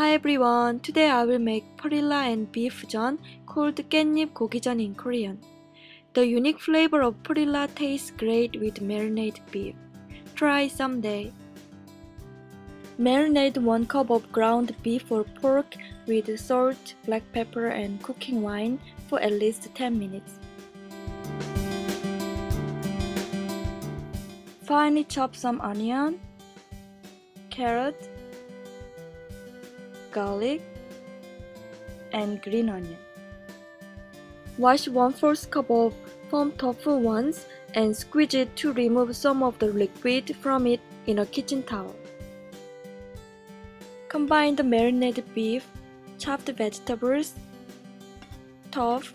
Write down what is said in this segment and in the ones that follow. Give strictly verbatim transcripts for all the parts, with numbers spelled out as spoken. Hi everyone, today I will make perilla and beef jeon called 깻잎 고기전 in Korean. The unique flavor of perilla tastes great with marinated beef. Try someday. Marinate one cup of ground beef or pork with salt, black pepper and cooking wine for at least ten minutes. Finely chop some onion, carrot, garlic, and green onion. Wash one fourth cup of firm tofu once and squeeze it to remove some of the liquid from it in a kitchen towel. Combine the marinated beef, chopped vegetables, tofu,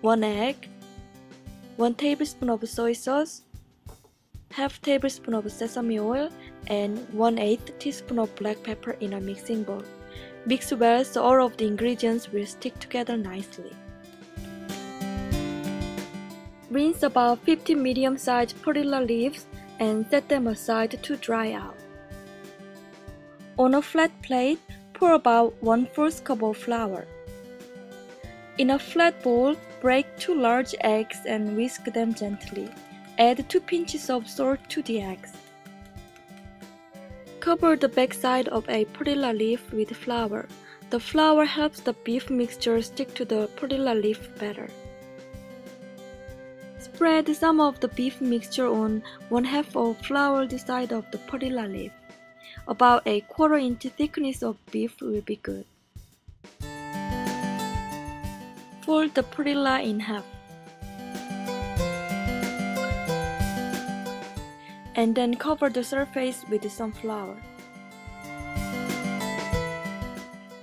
one egg, one tablespoon of soy sauce, half tablespoon of sesame oil and one eighth teaspoon of black pepper in a mixing bowl. Mix well so all of the ingredients will stick together nicely. Rinse about fifty medium-sized perilla leaves and set them aside to dry out. On a flat plate, pour about one fourth cup of flour. In a flat bowl, break two large eggs and whisk them gently. Add two pinches of salt to the eggs. Cover the backside of a perilla leaf with flour. The flour helps the beef mixture stick to the perilla leaf better. Spread some of the beef mixture on one half of floured side of the perilla leaf. About a quarter inch thickness of beef will be good. Fold the perilla in half. And then cover the surface with some flour.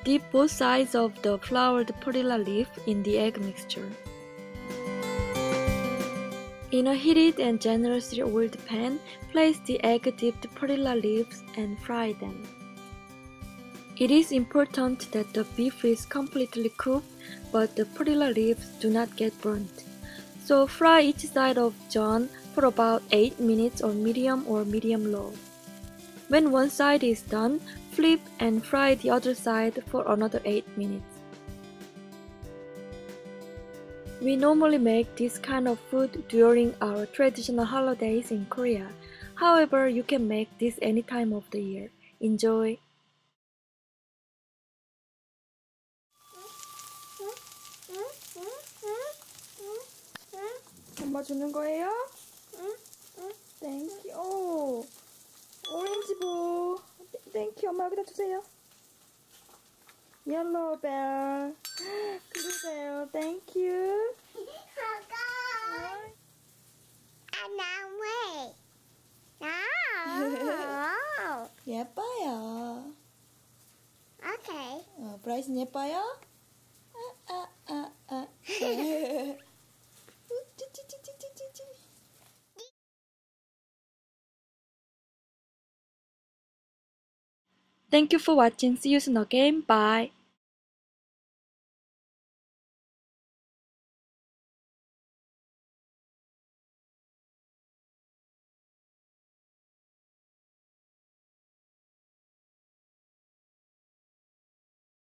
Dip both sides of the floured perilla leaf in the egg mixture. In a heated and generously oiled pan, place the egg-dipped perilla leaves and fry them. It is important that the beef is completely cooked, but the perilla leaves do not get burnt. So fry each side of jeon for about eight minutes on medium or medium-low. When one side is done, flip and fry the other side for another eight minutes. We normally make this kind of food during our traditional holidays in Korea. However, you can make this any time of the year. Enjoy! 엄마 주는 거예요? 응? 응? Thank you. 오렌지보. Thank you. 엄마 여기다 주세요. Yellow bell. 그러세요. Thank you. 예뻐요. Okay. 어, 브라이슨 예뻐요? 아, 아, 아, 아. Thank you for watching. See you soon again. Bye.